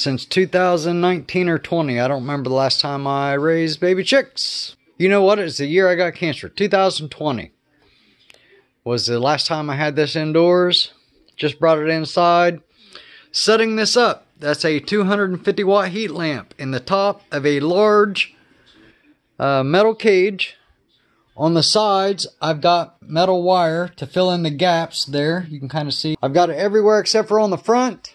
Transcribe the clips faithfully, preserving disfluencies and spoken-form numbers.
since two thousand nineteen or twenty. I don't remember the last time I raised baby chicks. You know what? It's the year I got cancer. two thousand twenty was the last time I had this indoors. Just brought it inside. Setting this up. That's a two hundred fifty watt heat lamp in the top of a large uh, metal cage. On the sides, I've got metal wire to fill in the gaps there. You can kind of see. I've got it everywhere except for on the front.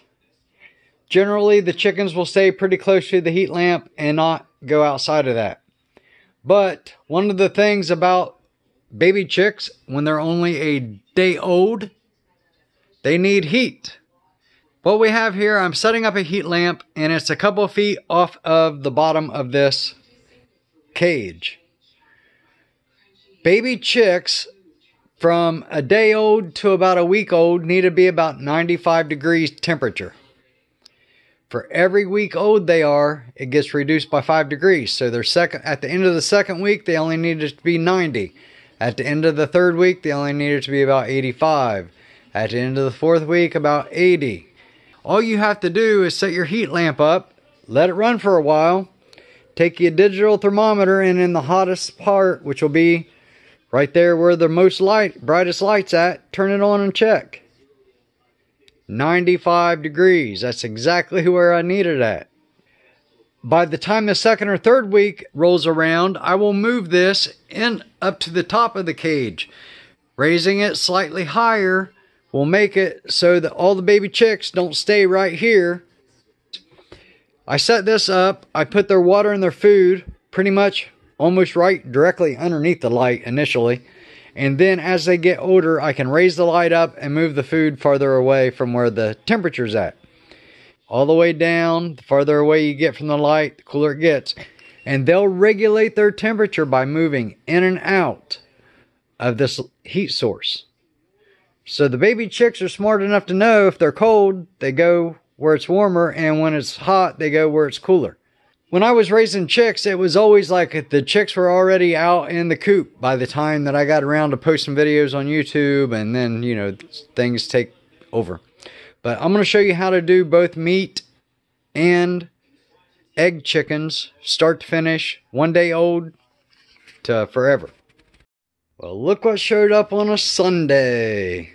Generally, the chickens will stay pretty close to the heat lamp and not go outside of that. But one of the things about baby chicks, when they're only a day old, they need heat. What we have here, I'm setting up a heat lamp, and it's a couple feet off of the bottom of this cage. Baby chicks from a day old to about a week old need to be about ninety-five degrees temperature. For every week old they are, it gets reduced by five degrees. So their second, at the end of the second week, they only need it to be ninety. At the end of the third week, they only need it to be about eighty-five. At the end of the fourth week, about eighty. All you have to do is set your heat lamp up, let it run for a while, take your digital thermometer, and in the hottest part, which will be right there where the most light, brightest light's at, turn it on and check. ninety-five degrees. That's exactly where I need it at. By the time the second or third week rolls around, I will move this in up to the top of the cage. Raising it slightly higher will make it so that all the baby chicks don't stay right here. I set this up. I put their water and their food pretty much almost right directly underneath the light initially, and then as they get older, I can raise the light up and move the food farther away from where the temperature's at. All the way down, the farther away you get from the light, the cooler it gets, and they'll regulate their temperature by moving in and out of this heat source. So the baby chicks are smart enough to know if they're cold, they go where it's warmer, and when it's hot, they go where it's cooler. When I was raising chicks, it was always like the chicks were already out in the coop by the time that I got around to posting videos on YouTube, and then, you know, things take over. But I'm going to show you how to do both meat and egg chickens, start to finish, one day old to forever. Well, look what showed up on a Sunday.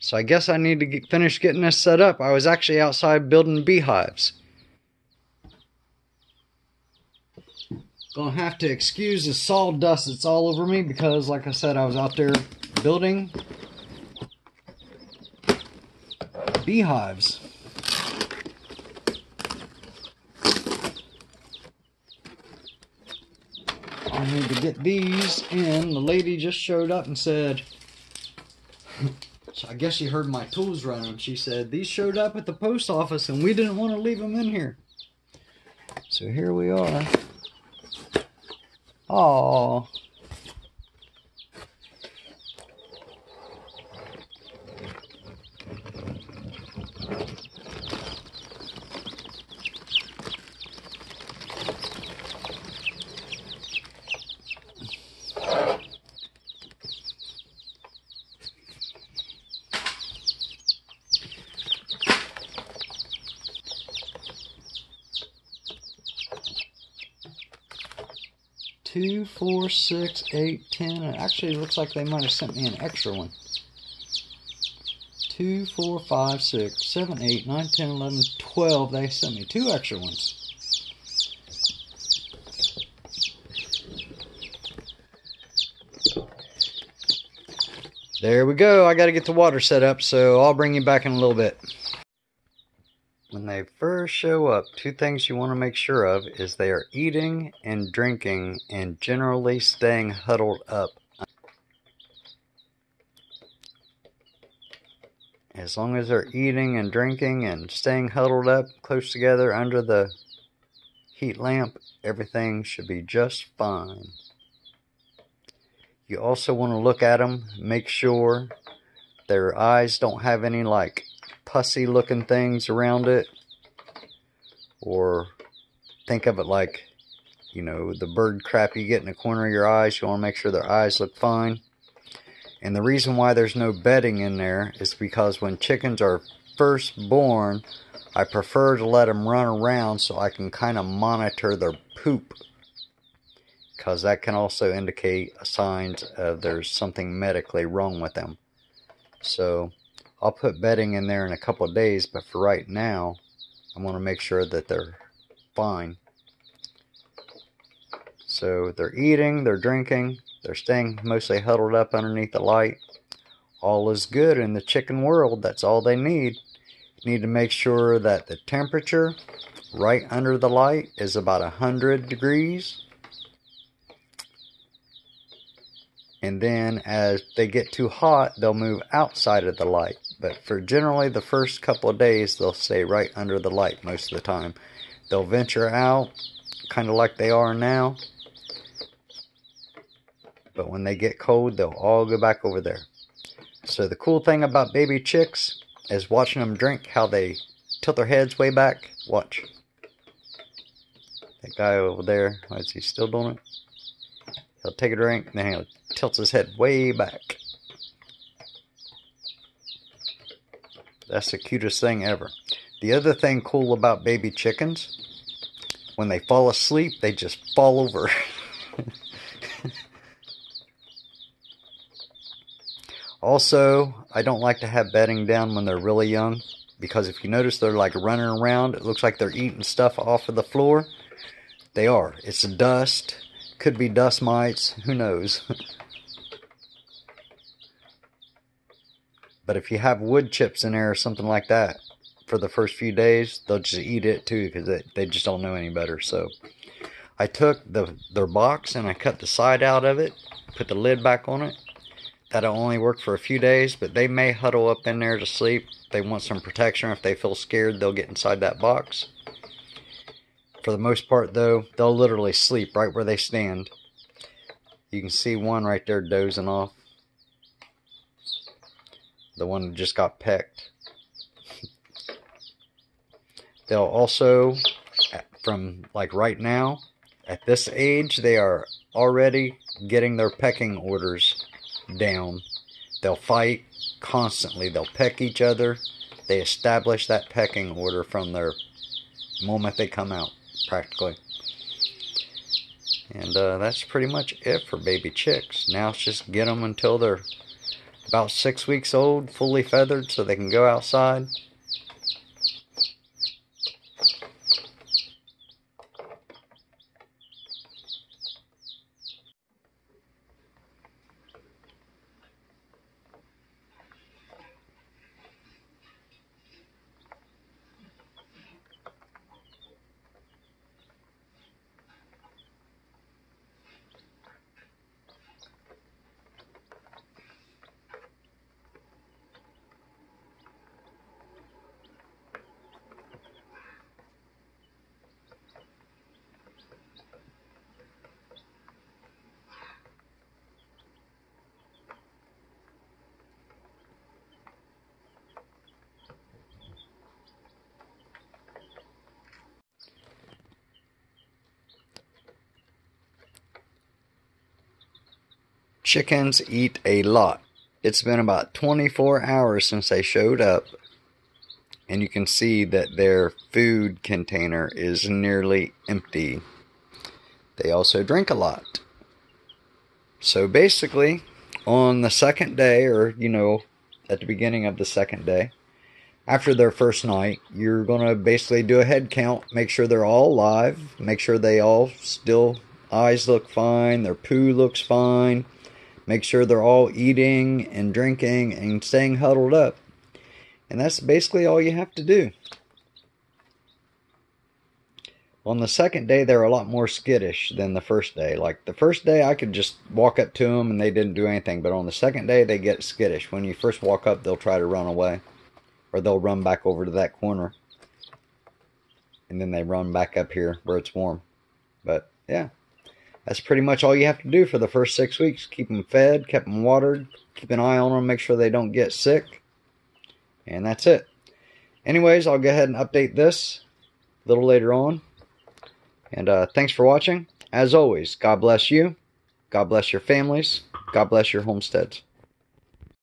So I guess I need to get, finish getting this set up. I was actually outside building beehives. Gonna have to excuse the sawdust that's all over me because, like I said, I was out there building beehives. I need to get these in. The lady just showed up and said, so I guess she heard my tools running. She said, these showed up at the post office and we didn't want to leave them in here. So here we are. Oh, two, four, six, eight, ten. It actually looks like they might have sent me an extra one. Two, four, five, six, seven, eight, nine, ten, eleven, twelve. They sent me two extra ones. There we go. I got to get the water set up, so I'll bring you back in a little bit. When they first show up, two things you want to make sure of is they are eating and drinking and generally staying huddled up. As long as they're eating and drinking and staying huddled up close together under the heat lamp, everything should be just fine. You also want to look at them, make sure their eyes don't have any like pussy looking things around it, or think of it like, you know, the bird crap you get in the corner of your eyes. You want to make sure their eyes look fine. And the reason why there's no bedding in there is because when chickens are first born, I prefer to let them run around so I can kind of monitor their poop, because that can also indicate signs of there's something medically wrong with them. So I'll put bedding in there in a couple of days, but for right now, I want to make sure that they're fine. So they're eating, they're drinking, they're staying mostly huddled up underneath the light. All is good in the chicken world. That's all they need. You need to make sure that the temperature right under the light is about one hundred degrees. And then as they get too hot, they'll move outside of the light. But for generally the first couple of days, they'll stay right under the light most of the time. They'll venture out, kind of like they are now. But when they get cold, they'll all go back over there. So the cool thing about baby chicks is watching them drink, how they tilt their heads way back. Watch. That guy over there, is he still doing it? He'll take a drink, and then he'll tilt his head way back. That's the cutest thing ever. The other thing cool about baby chickens, when they fall asleep, they just fall over. Also, I don't like to have bedding down when they're really young, because if you notice, they're like running around. It looks like they're eating stuff off of the floor. They are. It's dust. Could be dust mites. Who knows? But if you have wood chips in there or something like that for the first few days, they'll just eat it too, because they, they just don't know any better. So I took the their box and I cut the side out of it, put the lid back on it. That'll only work for a few days, but they may huddle up in there to sleep. They want some protection. If they feel scared, they'll get inside that box. For the most part, though, they'll literally sleep right where they stand. You can see one right there dozing off. The one that just got pecked. They'll also, from like right now, at this age, they are already getting their pecking orders down. They'll fight constantly. They'll peck each other. They establish that pecking order from their moment they come out, practically. And uh, that's pretty much it for baby chicks. Now it's just get them until they're about six weeks old, fully feathered, so they can go outside. Chickens eat a lot. It's been about twenty-four hours since they showed up, and you can see that their food container is nearly empty. They also drink a lot. So basically, on the second day, or you know, at the beginning of the second day, after their first night, you're going to basically do a head count, make sure they're all alive, make sure they all still, eyes look fine, their poo looks fine. Make sure they're all eating and drinking and staying huddled up. And that's basically all you have to do. On the second day, they're a lot more skittish than the first day. Like the first day, I could just walk up to them and they didn't do anything. But on the second day, they get skittish. When you first walk up, they'll try to run away. Or they'll run back over to that corner. And then they run back up here where it's warm. But yeah. That's pretty much all you have to do for the first six weeks. Keep them fed, keep them watered, keep an eye on them, make sure they don't get sick. And that's it. Anyways, I'll go ahead and update this a little later on. And uh, thanks for watching. As always, God bless you. God bless your families. God bless your homesteads.